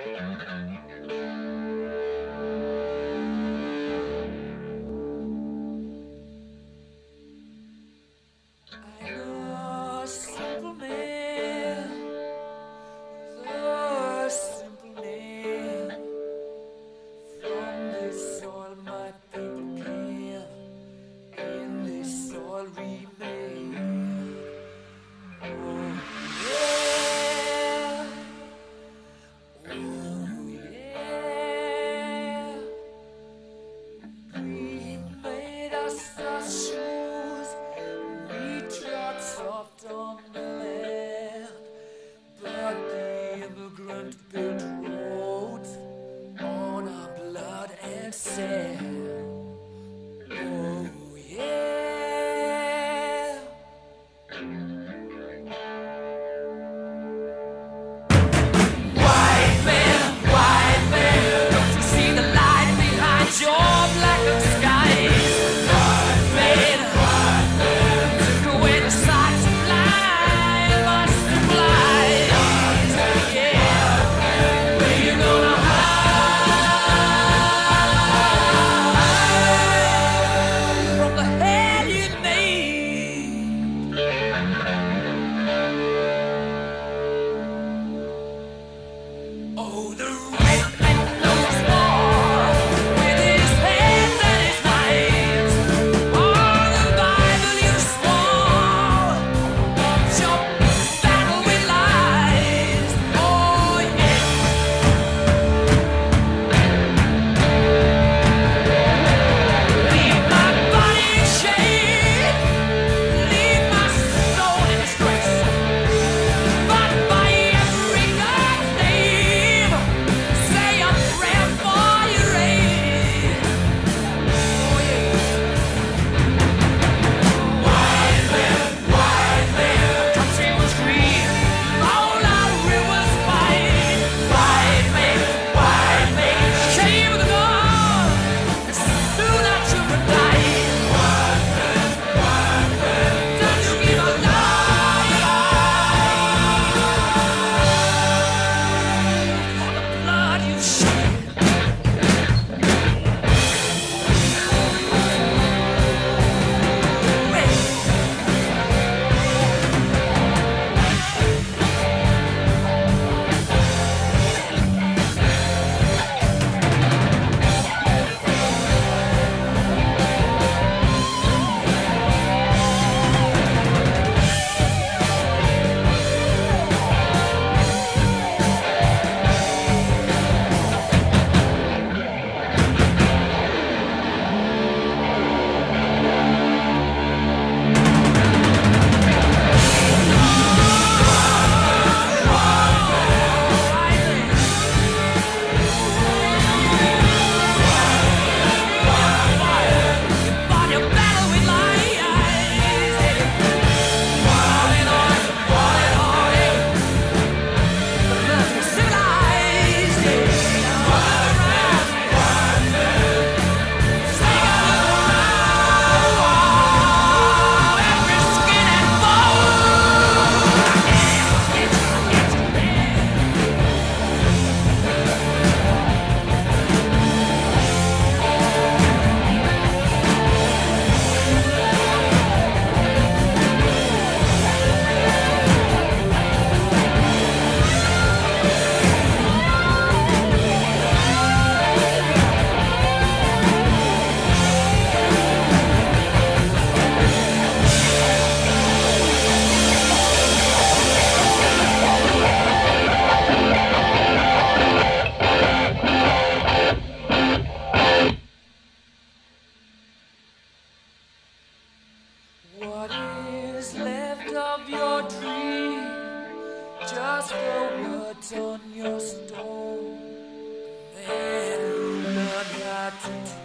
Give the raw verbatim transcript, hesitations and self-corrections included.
Just go out on your stone and learn how to